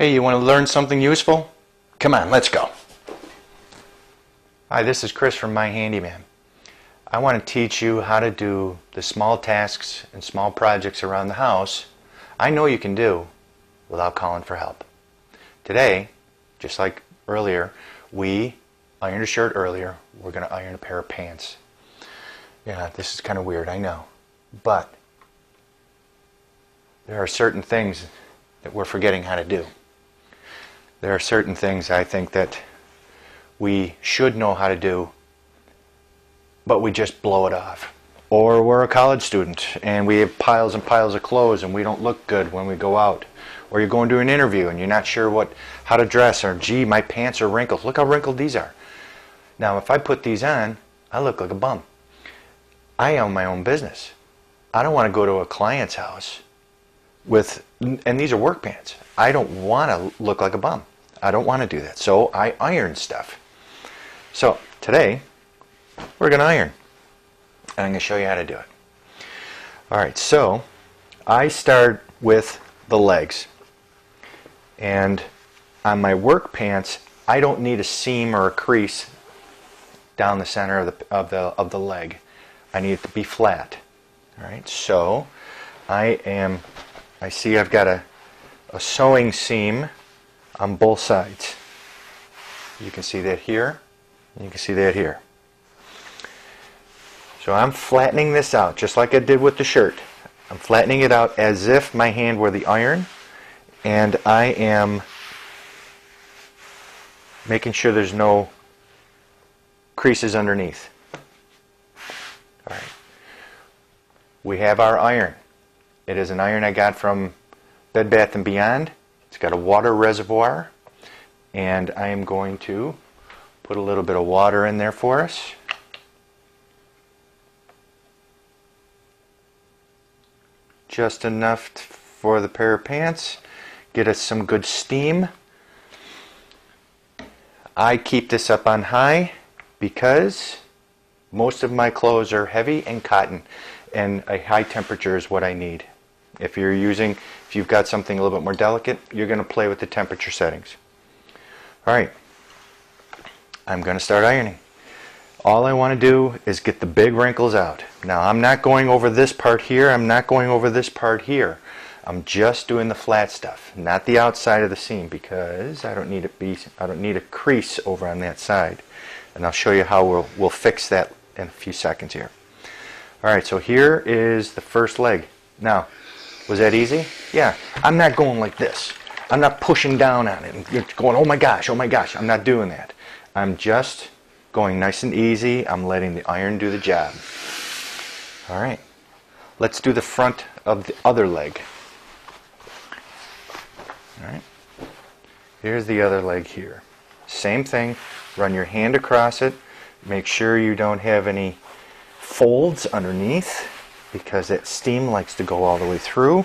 Hey, you want to learn something useful? Come on, let's go. Hi, this is Chris from My Handyman. I want to teach you how to do the small tasks and small projects around the house I know you can do without calling for help. Today, just like earlier, we ironed a shirt earlier. We're going to iron a pair of pants. Yeah, this is kind of weird, I know. But there are certain things that we're forgetting how to do. There are certain things I think that we should know how to do, but we just blow it off. Or we're a college student and we have piles and piles of clothes and we don't look good when we go out. Or you're going to an interview and you're not sure how to dress, or gee, my pants are wrinkled. Look how wrinkled these are. Now if I put these on, I look like a bum. I own my own business. I don't want to go to a client's house and these are work pants. I don't want to look like a bum. I don't want to do that. So I iron stuff. So today we're going to iron, and I'm going to show you how to do it. Alright, so I start with the legs, and on my work pants I don't need a seam or a crease down the center of the leg. I need it to be flat. Alright, so I see I've got a sewing seam on both sides. You can see that here, and you can see that here. So I'm flattening this out just like I did with the shirt. I'm flattening it out as if my hand were the iron, and I am making sure there's no creases underneath. All right. We have our iron. It is an iron I got from Bed Bath & Beyond. It's got a water reservoir, and I am going to put a little bit of water in there for us. Just enough for the pair of pants, get us some good steam. I keep this up on high because most of my clothes are heavy and cotton, and a high temperature is what I need. If you've got something a little bit more delicate, you're going to play with the temperature settings. Alright, I'm going to start ironing. All I want to do is get the big wrinkles out. Now I'm not going over this part here, I'm not going over this part here. I'm just doing the flat stuff, not the outside of the seam, because I don't need a crease over on that side. And I'll show you how we'll fix that in a few seconds here. Alright, so here is the first leg. Now, was that easy? Yeah, I'm not going like this. I'm not pushing down on it and going, oh my gosh, I'm not doing that. I'm just going nice and easy. I'm letting the iron do the job. Alright, let's do the front of the other leg. Alright, here's the other leg here. Same thing, run your hand across it. Make sure you don't have any folds underneath because that steam likes to go all the way through.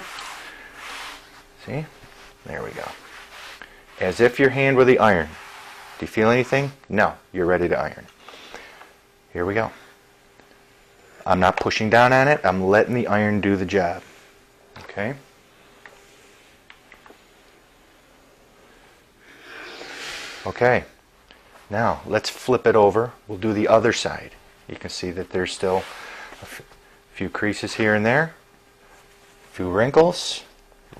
See? There we go. As if your hand were the iron. Do you feel anything? No, you're ready to iron. Here we go. I'm not pushing down on it. I'm letting the iron do the job. Okay. Okay. Now, let's flip it over. We'll do the other side. You can see that there's still a few creases here and there. A few wrinkles.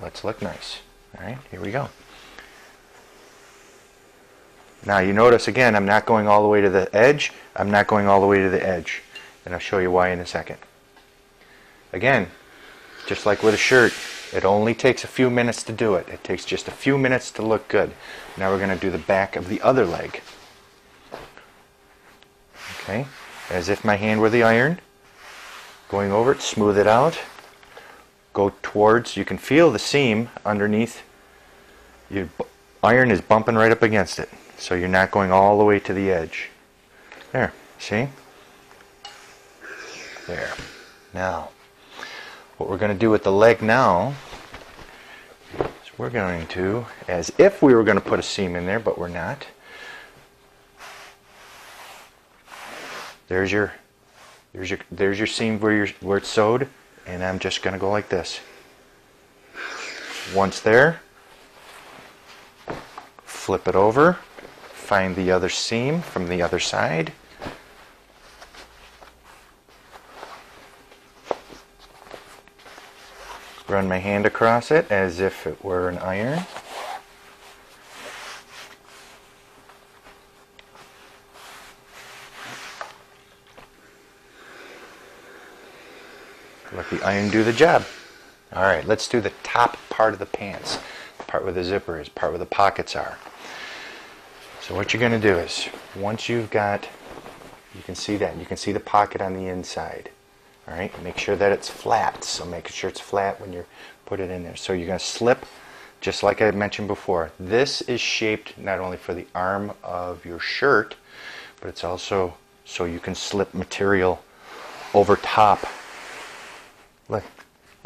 Let's look nice. All right, here we go. Now you notice again, I'm not going all the way to the edge. I'm not going all the way to the edge. And I'll show you why in a second. Again, just like with a shirt, it only takes a few minutes to do it. It takes just a few minutes to look good. Now we're going to do the back of the other leg. Okay, as if my hand were the iron. Going over it, smooth it out. Go towards, you can feel the seam underneath. Your iron is bumping right up against it. So you're not going all the way to the edge. There, see? There. Now, what we're going to do with the leg now is we're going to, as if we were going to put a seam in there, but we're not. There's your seam where it's sewed, and I'm just going to go like this. Once there, flip it over, find the other seam from the other side. Run my hand across it as if it were an iron. Let the iron do the job. All right, let's do the top part of the pants, the part where the zipper is, part where the pockets are. So what you're going to do is, once you've got, you can see that, you can see the pocket on the inside. All right, make sure that it's flat. So make sure it's flat when you're put it in there. So you're going to slip, just like I mentioned before. This is shaped not only for the arm of your shirt, but it's also so you can slip material over top. Look,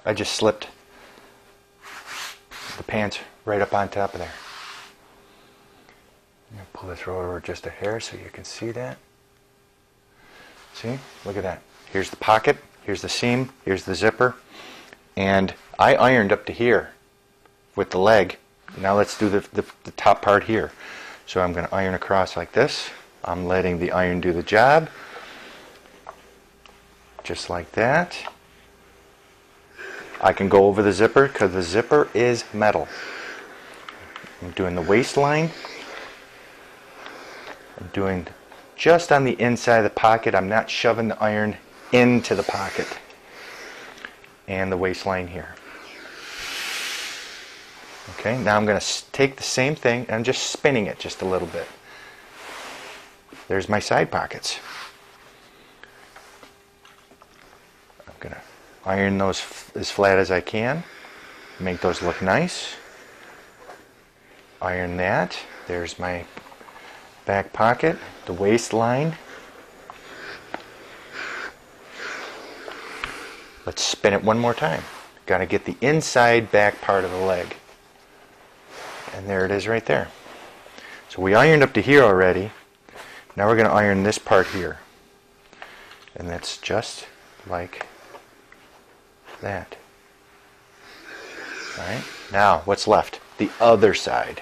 I just slipped the pants right up on top of there. I'm going to pull this over just a hair so you can see that. See? Look at that. Here's the pocket. Here's the seam, here's the zipper, and I ironed up to here with the leg. Now let's do the top part here. So I'm going to iron across like this. I'm letting the iron do the job, just like that. I can go over the zipper because the zipper is metal. I'm doing the waistline. I'm doing just on the inside of the pocket. I'm not shoving the iron into the pocket, and the waistline here. Okay, now I'm going to take the same thing and I'm just spinning it just a little bit. There's my side pockets. I'm going to iron those as flat as I can, make those look nice. Iron that. There's my back pocket, the waistline. Let's spin it one more time. Got to get the inside back part of the leg. And there it is right there. So we ironed up to here already. Now we're going to iron this part here. And that's just like that. All right. Now what's left? The other side.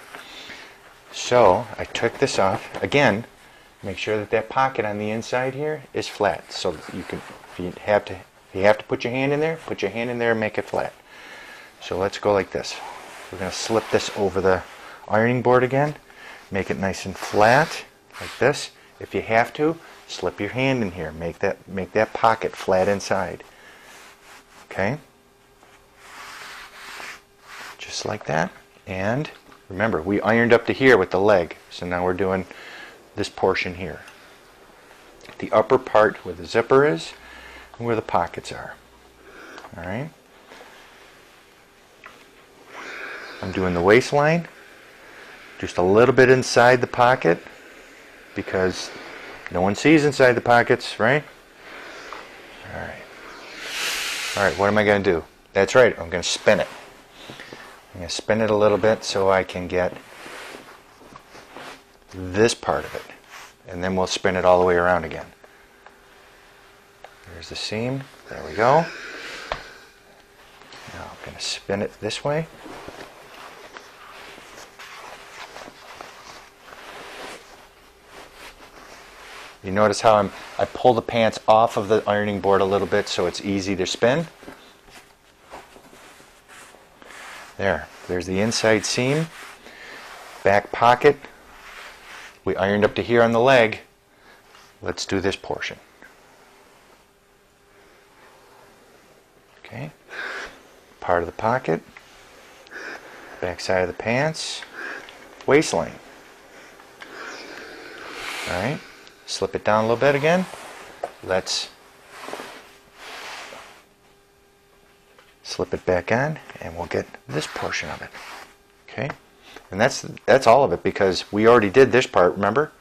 So I took this off. Again, make sure that that pocket on the inside here is flat. So that you can, if you have to, put your hand in there, and make it flat. So let's go like this. We're going to slip this over the ironing board again. Make it nice and flat, like this. If you have to, slip your hand in here. Make that pocket flat inside. Okay? Just like that. And remember, we ironed up to here with the leg. So now we're doing this portion here. The upper part where the zipper is, where the pockets are. All right. I'm doing the waistline, just a little bit inside the pocket because no one sees inside the pockets, right? All right. All right, what am I going to do? That's right, I'm going to spin it. I'm going to spin it a little bit so I can get this part of it. And then we'll spin it all the way around again. There's the seam. There we go. Now I'm going to spin it this way. You notice how I pull the pants off of the ironing board a little bit so it's easy to spin. There. There's the inside seam. Back pocket. We ironed up to here on the leg. Let's do this portion. Okay, part of the pocket, back side of the pants, waistline. All right, slip it down a little bit again. Let's slip it back on, and we'll get this portion of it. Okay, and that's all of it because we already did this part, remember?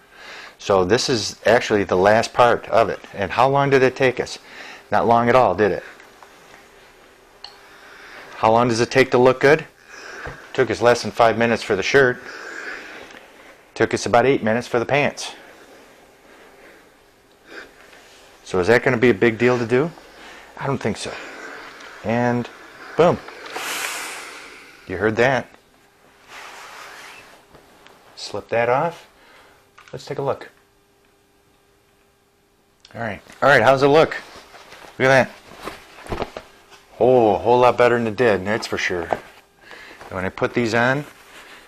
So this is actually the last part of it. And how long did it take us? Not long at all, did it? How long does it take to look good? Took us less than 5 minutes for the shirt. Took us about 8 minutes for the pants. So is that going to be a big deal to do? I don't think so. And boom. You heard that. Slip that off. Let's take a look. All right, how's it look? Look at that. Oh, a whole lot better than it did, that's for sure. And when I put these on,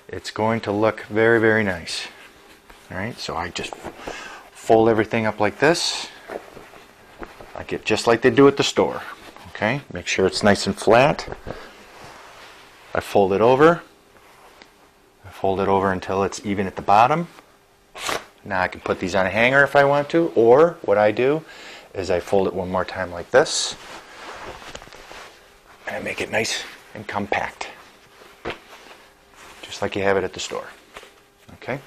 it's going to look very, very nice. All right, so I just fold everything up like this. I get just like they do at the store. Okay, make sure it's nice and flat. I fold it over. I fold it over until it's even at the bottom. Now I can put these on a hanger if I want to, or what I do is I fold it one more time like this, and I make it nice and compact, just like you have it at the store. Okay.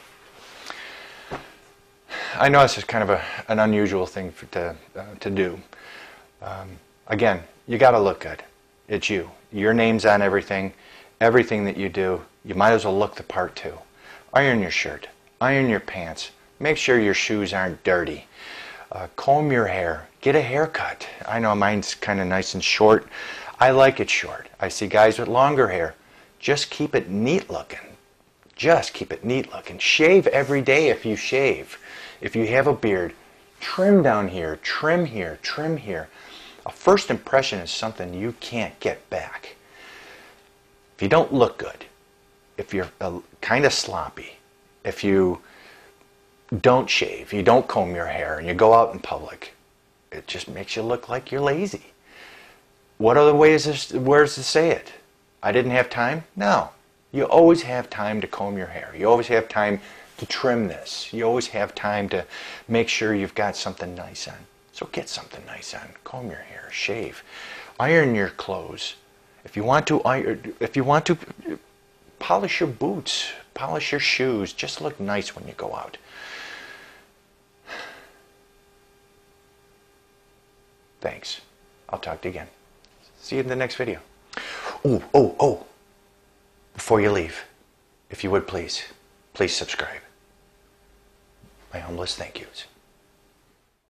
I know this is kind of an unusual thing to do. Again, you got to look good. It's you. Your name's on everything. Everything that you do, you might as well look the part too. Iron your shirt. Iron your pants. Make sure your shoes aren't dirty. Comb your hair. Get a haircut. I know mine's kind of nice and short. I like it short. I see guys with longer hair. Just keep it neat looking. Just keep it neat looking. Shave every day if you shave. If you have a beard, trim down here, trim here, trim here. A first impression is something you can't get back. If you don't look good, if you're kind of sloppy, if you don't shave, you don't comb your hair, and you go out in public, it just makes you look like you're lazy. What other way is this? Where's to say it? I didn't have time? No. You always have time to comb your hair. You always have time to trim this. You always have time to make sure you've got something nice on. So get something nice on. Comb your hair, shave, iron your clothes. If you want to, polish your boots, polish your shoes. Just look nice when you go out. Thanks. I'll talk to you again. See you in the next video. Oh. Before you leave, if you would please subscribe. My humblest thank yous.